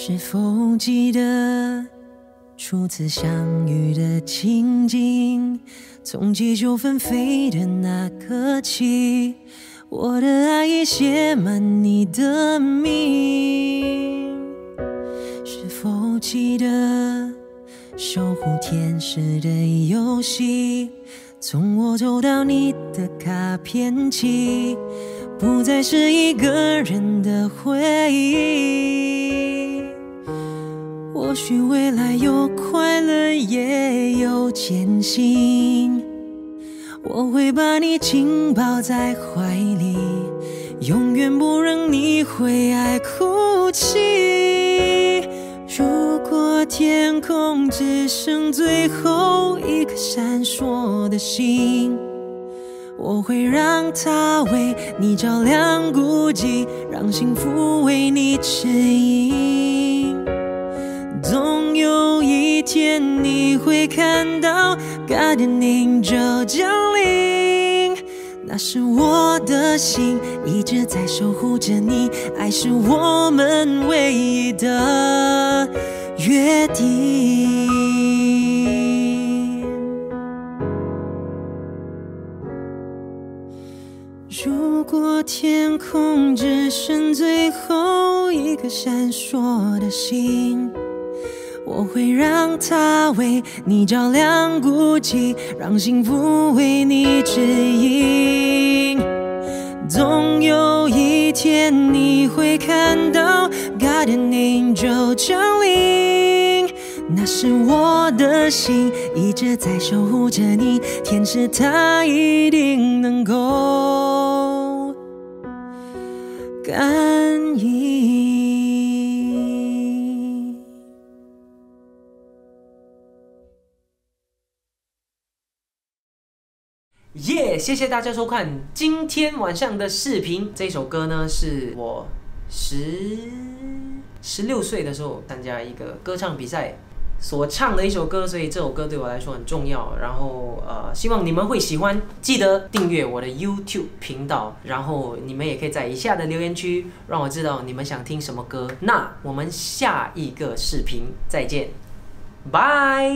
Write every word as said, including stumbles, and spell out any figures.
是否记得初次相遇的情景？从地球纷飞的那刻起，我的爱已写满你的名。是否记得守护天使的游戏？从我抽到你的卡片起，不再是一个人的回忆。 或许未来有快乐，也有艰辛。我会把你紧抱在怀里，永远不让你为爱哭泣。如果天空只剩最后一颗闪烁的星，我会让它为你照亮孤寂，让幸福为你指引。 总有一天你会看到 Guardian Angel 降临，那是我的心一直在守护着你，爱是我们唯一的约定。如果天空只剩最后一颗闪烁的星。 我会让它为你照亮孤寂，让幸福为你指引。总有一天你会看到 Guardian Angel 降临，那是我的心一直在守护着你，天使它一定能够感应。 耶！ Yeah, 谢谢大家收看今天晚上的视频。这首歌呢，是我十十六岁的时候参加一个歌唱比赛所唱的一首歌，所以这首歌对我来说很重要。然后呃，希望你们会喜欢，记得订阅我的 YouTube 频道。然后你们也可以在以下的留言区让我知道你们想听什么歌。那我们下一个视频再见，拜。